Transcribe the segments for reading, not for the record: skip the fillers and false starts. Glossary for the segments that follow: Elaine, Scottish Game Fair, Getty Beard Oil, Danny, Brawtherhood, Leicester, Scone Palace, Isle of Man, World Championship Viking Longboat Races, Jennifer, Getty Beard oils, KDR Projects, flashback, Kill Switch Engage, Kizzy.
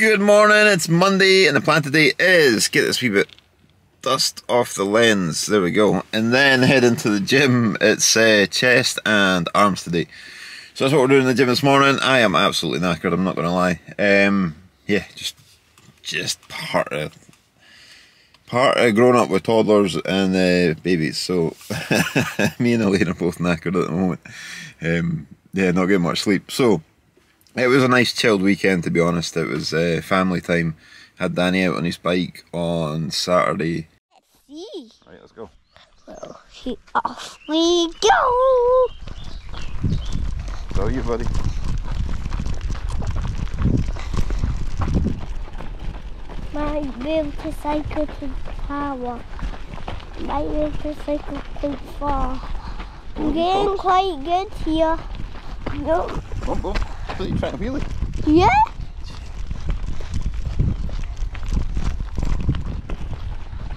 Good morning, it's Monday and the plan today is get this wee bit dust off the lens, there we go, and then head into the gym. It's chest and arms today, so that's what we're doing in the gym this morning. I am absolutely knackered, I'm not going to lie. Yeah, just part of growing up with toddlers and babies, so me and Elaine are both knackered at the moment. Yeah, not getting much sleep, so it was a nice chilled weekend, to be honest. It was family time. Had Danny out on his bike on Saturday. Let's see. Right, let's go. Well, off we go. Love you, buddy. My motorcycle can power. My motorcycle can fall. I'm getting quite good here. No. Bumble. Are you trying to wheelie? Yeah.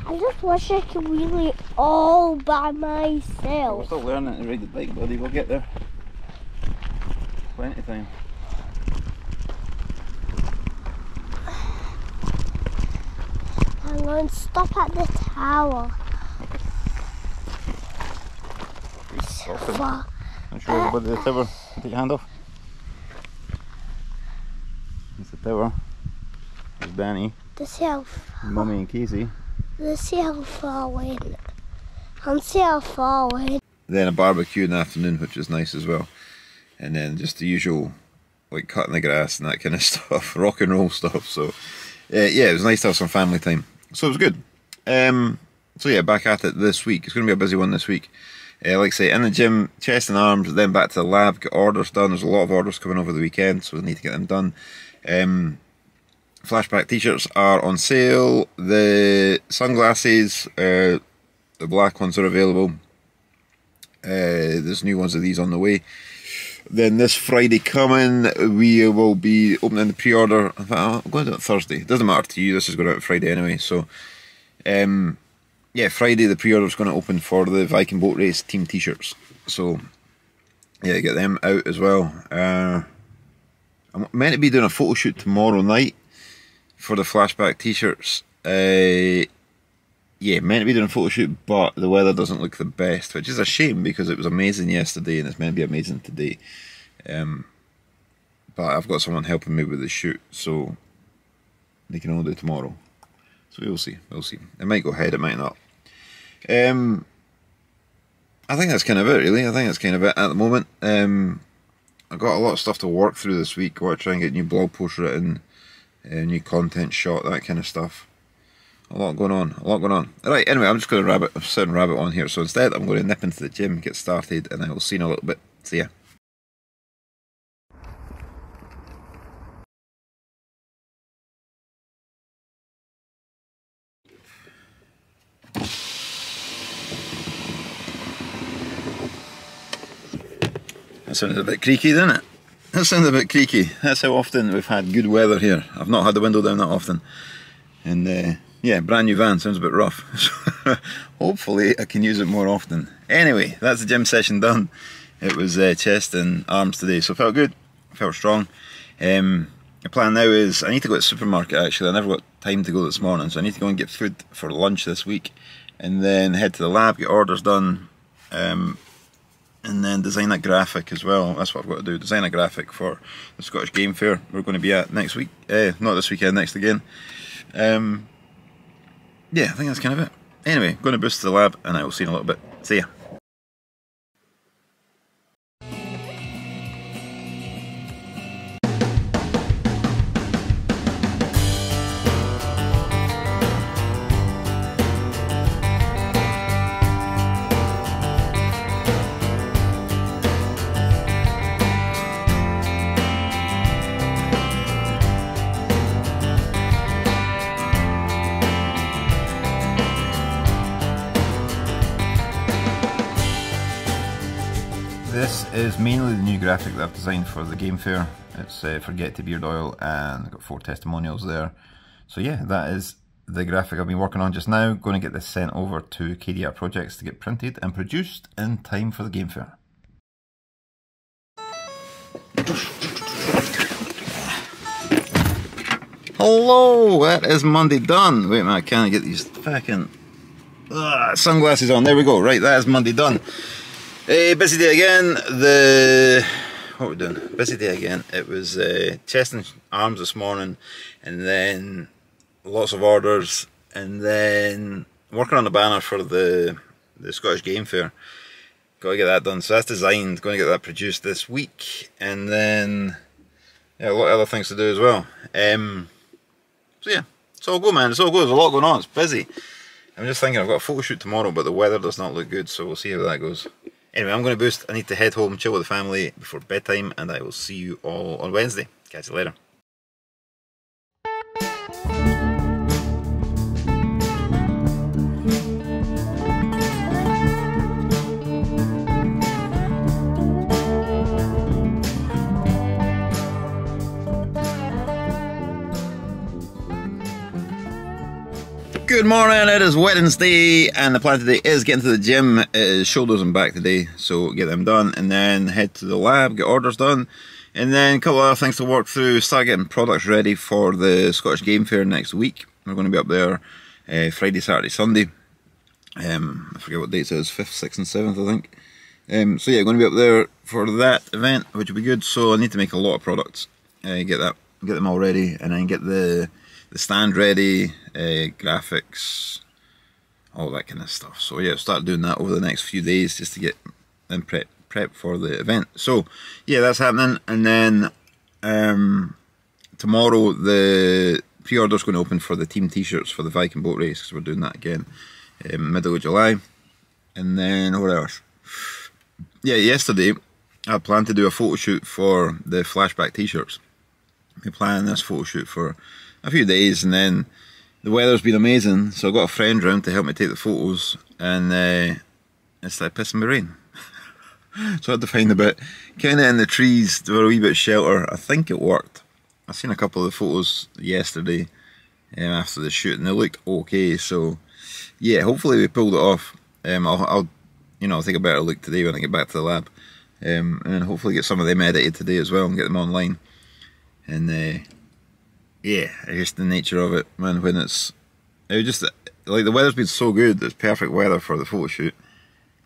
I just wish I could wheelie all by myself. We're still learning to ride the bike, buddy. We'll get there. Plenty of time. I'm going to stop at the tower. Okay. I'm sure everybody the tower. Take your hand off. It's the tower. It's Danny. Mummy and Kizzy. See how far away. And see how far away. Then a barbecue in the afternoon, which was nice as well. And then just the usual, like cutting the grass and that kind of stuff, rock and roll stuff. So yeah, it was nice to have some family time. So it was good. So yeah, back at it this week. It's going to be a busy one this week. Like I say, in the gym, chest and arms, then back to the lab, get orders done. There's a lot of orders coming over the weekend, so we need to get them done. Flashback t-shirts are on sale. The sunglasses, the black ones are available. There's new ones of these on the way. Then this Friday coming, we will be opening the pre-order. In fact, I'm going to do it Thursday. It doesn't matter to you, this is going out Friday anyway. So, yeah, Friday the pre-order is going to open for the Viking Boat Race team t-shirts. So, yeah, get them out as well. I'm meant to be doing a photo shoot tomorrow night for the flashback t-shirts. Yeah, meant to be doing a photo shoot, but the weather doesn't look the best, which is a shame because it was amazing yesterday and it's meant to be amazing today. But I've got someone helping me with the shoot, so they can only do tomorrow. So we'll see, It might go ahead, it might not. I think that's kind of it, really. I think that's kind of it at the moment. I've got a lot of stuff to work through this week. I want to try and get new blog posts written, new content shot, that kind of stuff. A lot going on, Right, anyway, I'm just going to rabbit on here. So instead, I'm going to nip into the gym, get started, and I will see you in a little bit. See ya. That sounded a bit creaky, didn't it? That sounded a bit creaky. That's how often we've had good weather here. I've not had the window down that often. And yeah, brand new van, sounds a bit rough. Hopefully I can use it more often. Anyway, that's the gym session done. It was chest and arms today, so felt good, felt strong. The plan now is I need to go to the supermarket actually. I never got time to go this morning, so I need to go and get food for lunch this week. And then head to the lab, get orders done. And then design a graphic as well. That's what I've got to do. Design a graphic for the Scottish Game Fair we're going to be at next week. Not this weekend, next again. Yeah, I think that's kind of it. Anyway, going to boost to the lab and I will see you in a little bit. See ya. This is mainly the new graphic that I've designed for the Game Fair. It's for Getty Beard Oil and I've got 4 testimonials there. So yeah, that is the graphic I've been working on just now. Going to get this sent over to KDR Projects to get printed and produced in time for the Game Fair. Hello, that is Monday done. Wait a minute, I can't get these fucking sunglasses on. There we go. Right, that is Monday done. Hey, busy day again. What are we doing? Busy day again. It was chest and arms this morning, and then lots of orders, and then working on the banner for the Scottish Game Fair. Got to get that done. So that's designed. Going to get that produced this week, and then yeah, a lot of other things to do as well. So yeah, it's all good, man. It's all good. There's a lot going on. It's busy. I'm just thinking I've got a photo shoot tomorrow, but the weather does not look good, so we'll see how that goes. Anyway, I'm going to boost. I need to head home, chill with the family before bedtime, and I will see you all on Wednesday. Catch you later. Good morning, it is Wednesday and the plan today is getting to the gym. It is shoulders and back today, so get them done and then head to the lab, get orders done, and then a couple of other things to work through, start getting products ready for the Scottish Game Fair next week. We're going to be up there Friday, Saturday, Sunday. I forget what dates it is, 5th, 6th and 7th I think. So yeah, going to be up there for that event, which will be good, so I need to make a lot of products. Get them all ready and then get the stand ready, graphics, all that kind of stuff. So yeah, start doing that over the next few days just to get them prep for the event. So yeah, that's happening. And then tomorrow the pre-order's going to open for the team t-shirts for the Viking boat race, because we're doing that again middle of July. And then what else? Yeah, yesterday I planned to do a photo shoot for the flashback t-shirts. We planned this photo shoot for a few days, and then the weather's been amazing, so I got a friend round to help me take the photos, and it started pissing me rain. So I had to find a bit, kind of in the trees, there were a wee bit of shelter. I think it worked. I've seen a couple of the photos yesterday after the shoot, and they looked okay. So yeah, hopefully we pulled it off. I'll you know, take a better look today when I get back to the lab, and then hopefully get some of them edited today as well and get them online. And yeah, just the nature of it, man, when it was just, like, the weather's been so good, it's perfect weather for the photo shoot,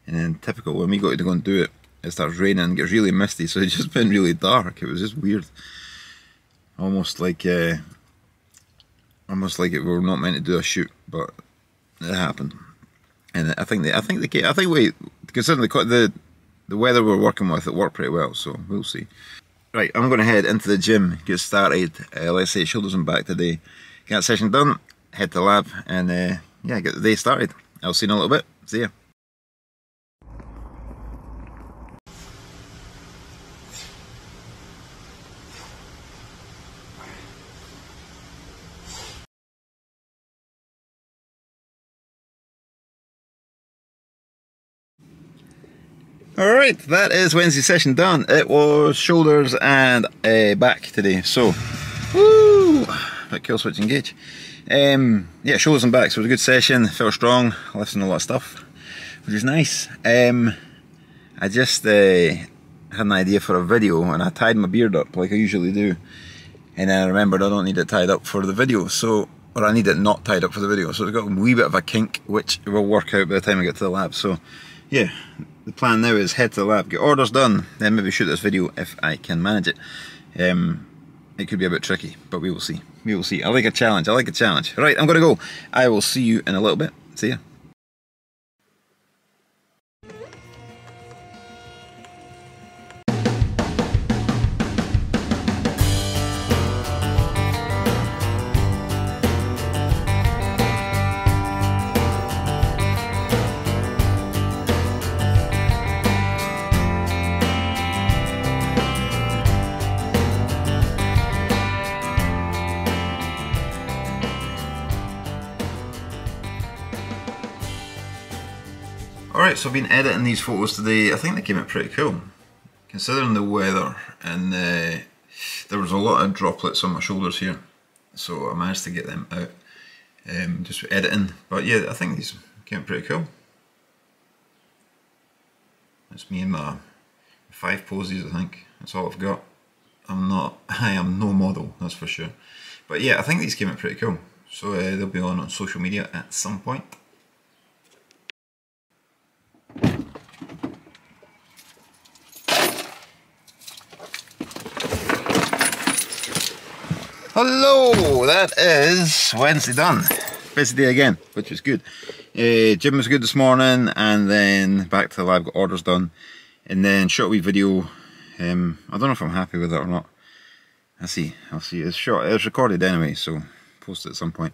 and then typical, when we got to go and do it, it starts raining and gets really misty, so it's just been really dark. It was just weird, almost like we were not meant to do a shoot, but it happened. And I think considering the weather we're working with, it worked pretty well, so we'll see. Right, I'm going to head into the gym, get started, let's say shoulders and back today, get that session done, head to the lab, and yeah, get the day started. I'll see you in a little bit, see ya. Alright, that is Wednesday's session done. It was shoulders and back today, so woo! That Kill Switch Engage. Yeah, shoulders and back, so it was a good session, felt strong, lifting a lot of stuff, which is nice. I just had an idea for a video, and I tied my beard up like I usually do, and then I remembered I don't need it tied up for the video, so, or I need it not tied up for the video, so it's got a wee bit of a kink, which will work out by the time I get to the lab, so yeah. The plan now is head to the lab, get orders done, then maybe shoot this video if I can manage it. It could be a bit tricky, but we will see. We will see. I like a challenge, I like a challenge. Right, I'm gonna go. I will see you in a little bit. See ya. So I've been editing these photos today. I think they came out pretty cool, considering the weather, and there was a lot of droplets on my shoulders here, so I managed to get them out just editing. But yeah, I think these came out pretty cool. That's me in my 5 poses, I think. That's all I've got. I am no model, that's for sure. But yeah, I think these came out pretty cool. So they'll be on social media at some point. Hello, that is Wednesday done. Busy day again, which is good. Gym was good this morning, and then back to the lab, got orders done, and then shot a wee video. I don't know if I'm happy with it or not. I'll see. It's shot. It was recorded anyway, so post it at some point.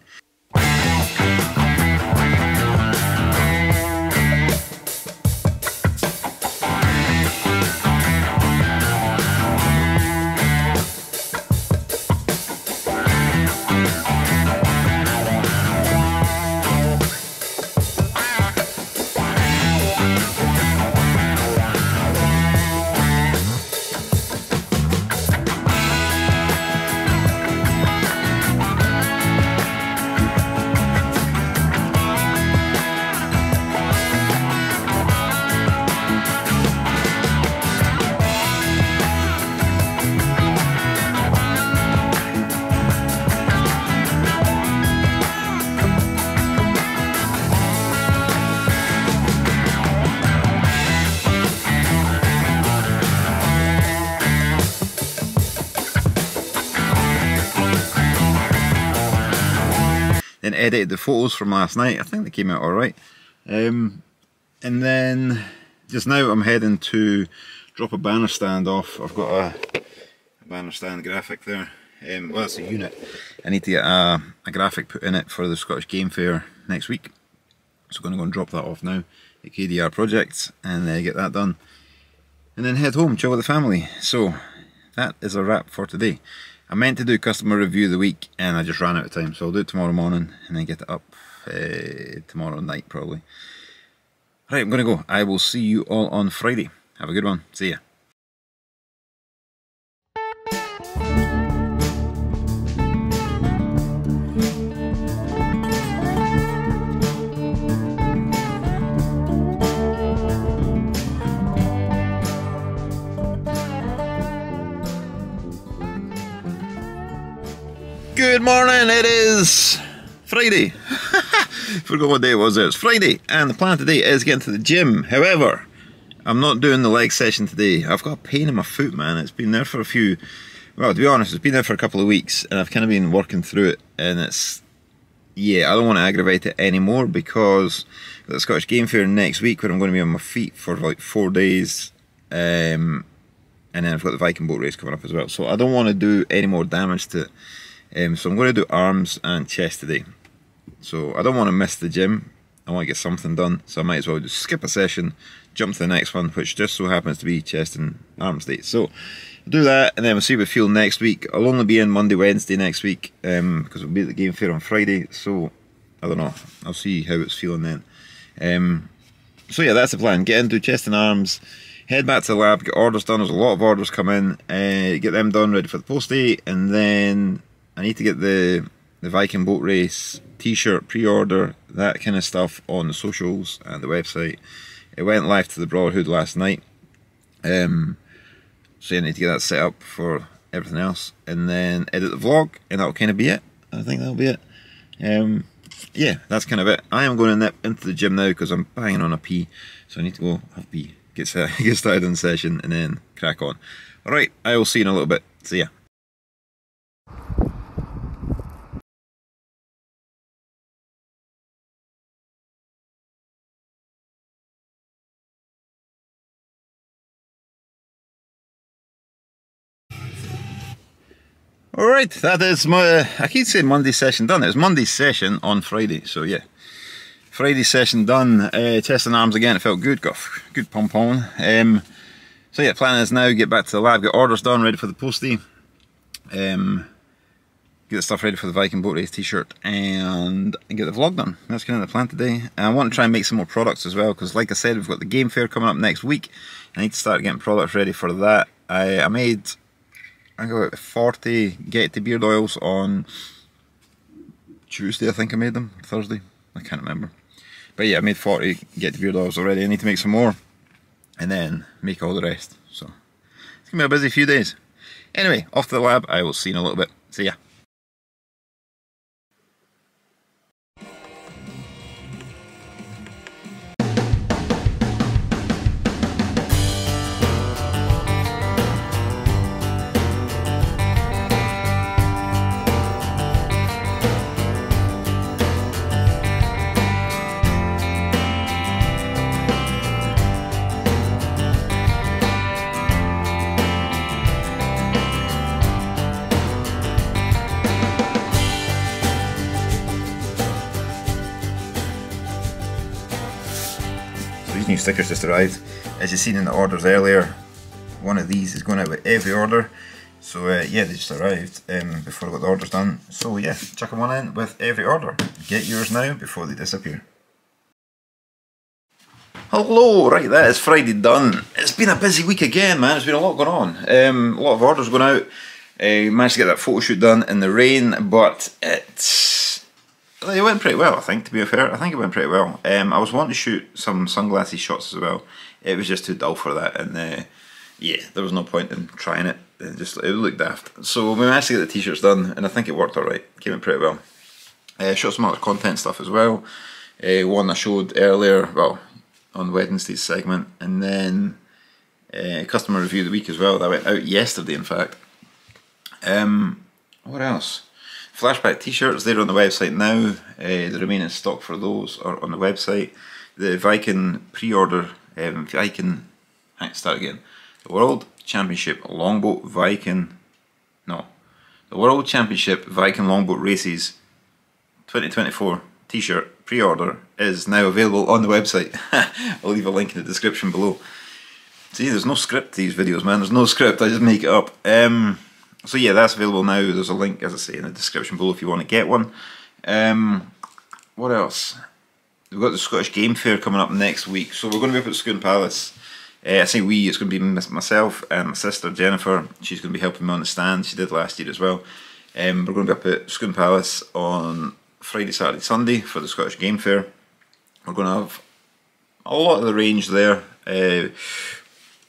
Then edited the photos from last night. I think they came out alright. And then just now I'm heading to drop a banner stand off. I've got a banner stand graphic there. Well, that's a unit. I need to get a graphic put in it for the Scottish Game Fair next week. So I'm going to go and drop that off now at KDR Projects and get that done. And then head home, chill with the family. So that is a wrap for today. I meant to do customer review of the week and I just ran out of time, so I'll do it tomorrow morning and then get it up tomorrow night probably. Right, I'm gonna go. I will see you all on Friday. Have a good one. See ya. Good morning, it is Friday. Forgot what day it was there. It's Friday, and the plan today is getting to the gym. However, I'm not doing the leg session today. I've got a pain in my foot, man. It's been there for a few, well, to be honest, it's been there for a couple of weeks, and I've kind of been working through it, and it's, yeah, I don't want to aggravate it anymore because I've got the Scottish Game Fair next week where I'm going to be on my feet for like 4 days, and then I've got the Viking boat race coming up as well, so I don't want to do any more damage to it. So I'm going to do arms and chest today. So I don't want to miss the gym. I want to get something done. So I might as well just skip a session, jump to the next one, which just so happens to be chest and arms day. So I'll do that, and then we'll see what we feel next week. I'll only be in Monday, Wednesday next week because we'll be at the Game Fair on Friday. So I don't know. I'll see how it's feeling then. So yeah, that's the plan. Get in, do chest and arms. Head back to the lab, get orders done. There's a lot of orders come in. Get them done, ready for the post day, and then I need to get the Viking boat race t-shirt pre-order, that kind of stuff on the socials and the website. It went live to the Brawtherhood last night, so I need to get that set up for everything else, and then edit the vlog, and that'll kind of be it. I think that'll be it. Yeah, that's kind of it. I am going to nip into the gym now because I'm banging on a pee, so I need to go have a pee, get started in the session, and then crack on. Alright, I will see you in a little bit. See ya. Alright, that is my, I keep saying Monday session done. It was Monday's session on Friday, so yeah. Friday session done, chest and arms again, it felt good, got a good pump on. So yeah, plan is now get back to the lab, get orders done, ready for the postie. Get the stuff ready for the Viking boat race t-shirt and get the vlog done. That's kind of the plan today. And I want to try and make some more products as well, because like I said, we've got the Game Fair coming up next week. I need to start getting products ready for that. I made, I got about 40 Getty Beard oils on Tuesday, I think I made them, Thursday, I can't remember. But yeah, I made 40 Getty Beard oils already, I need to make some more, and then make all the rest, so it's going to be a busy few days. Anyway, off to the lab, I will see you in a little bit, see ya. these new stickers just arrived. As you've seen in the orders earlier, one of these is going out with every order. So yeah, they just arrived before I got the orders done. So yeah, chuck them on in with every order. Get yours now before they disappear. Hello, right, that is Friday done. It's been a busy week again, man. There's been a lot going on. A lot of orders going out. Managed to get that photo shoot done in the rain, but it went pretty well, I think, to be fair. I think it went pretty well. I was wanting to shoot some sunglasses shots as well. It was just too dull for that, and yeah, there was no point in trying it. It looked daft. So we managed to get the t-shirts done, and I think it worked alright. Came in pretty well. Shot some other content stuff as well. One I showed earlier, well, on Wednesday's segment, and then customer review of the week as well. That went out yesterday, in fact. What else? Flashback t-shirts, they're on the website now. The remaining stock for those are on the website. The Viking pre-order, The World Championship Longboat Viking, the World Championship Viking Longboat Races 2024 t-shirt pre-order is now available on the website. I'll leave a link in the description below. See, there's no script to these videos, man. There's no script, I just make it up. So yeah, that's available now. There's a link, as I say, in the description below if you want to get one. What else? We've got the Scottish Game Fair coming up next week, so we're going to be up at Scone Palace. I say we, it's going to be myself and my sister Jennifer. She's going to be helping me on the stand. She did last year as well. We're going to be up at Scone Palace on Friday, Saturday, Sunday for the Scottish Game Fair. We're going to have a lot of the range there.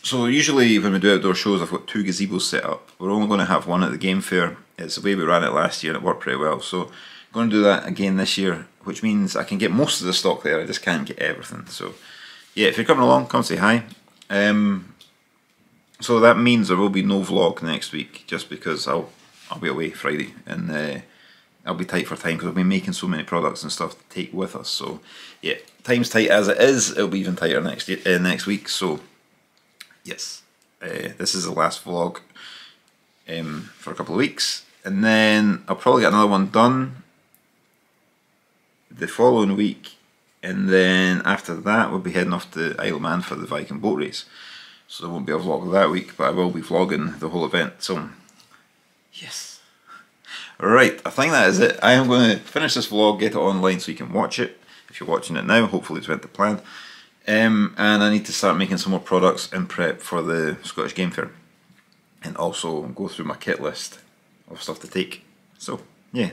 So usually when we do outdoor shows, I've got two gazebos set up. We're only going to have one at the game fair. It's the way we ran it last year and it worked pretty well. So I'm going to do that again this year, which means I can get most of the stock there. I just can't get everything. So yeah, if you're coming along, come say hi. So that means there will be no vlog next week, just because I'll be away Friday and I'll be tight for time because I'll be making so many products and stuff to take with us. So yeah, time's tight as it is. It'll be even tighter next week. So. Yes, this is the last vlog for a couple of weeks, and then I'll probably get another one done the following week, and then after that we'll be heading off to Isle of Man for the Viking boat race. So there won't be a vlog that week, but I will be vlogging the whole event, so yes. Right, I think that is it. I am going to finish this vlog, get it online so you can watch it. If you're watching it now, hopefully it's went to plan. And I need to start making some more products and prep for the Scottish Game Fair, and also go through my kit list of stuff to take. So yeah,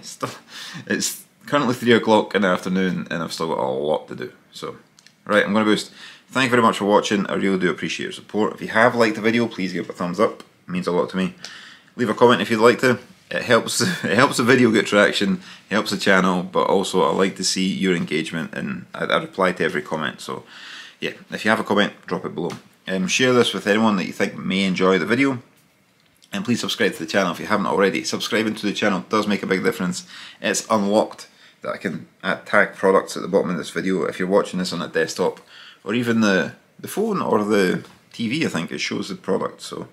it's currently 3 o'clock in the afternoon and I've still got a lot to do. So right, I'm going to boost. Thank you very much for watching. I really do appreciate your support. If you have liked the video, please give it a thumbs up. It means a lot to me. Leave a comment if you'd like to. It helps the video get traction, it helps the channel, but also I like to see your engagement, and I reply to every comment. So yeah, if you have a comment, drop it below. Share this with anyone that you think may enjoy the video. And please subscribe to the channel if you haven't already. Subscribing to the channel does make a big difference. It's unlocked that I can tag products at the bottom of this video. If you're watching this on a desktop, or even the phone or the TV, I think, it shows the product. So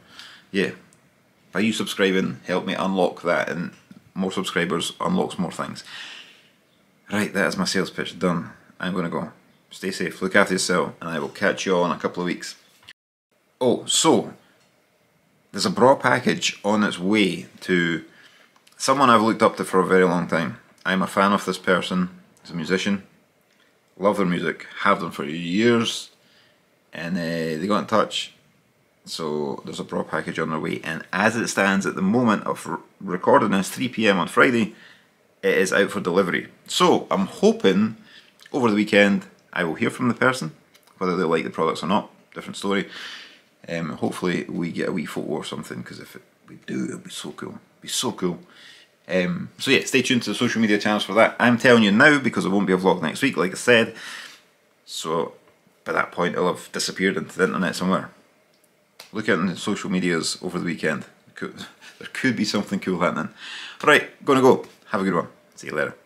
yeah, by you subscribing, help me unlock that, and more subscribers unlocks more things. Right, that is my sales pitch done. I'm going to go. Stay safe, look after yourself, and I will catch you all in a couple of weeks. Oh, so, there's a bra package on its way to someone I've looked up to for a very long time. I'm a fan of this person. He's a musician. Love their music, have them for years, and they got in touch. So, there's a bra package on their way, and as it stands at the moment of recording this, 3 PM on Friday, it is out for delivery. So, I'm hoping, over the weekend, I will hear from the person, whether they like the products or not, different story. Hopefully we get a wee photo or something, because if we do, it'll be so cool. It'll be so cool. So yeah, stay tuned to the social media channels for that. I'm telling you now, because it won't be a vlog next week, like I said. So by that point, it'll have disappeared into the internet somewhere. Look out on the social medias over the weekend. There could be something cool happening. Right, gonna go. Have a good one. See you later.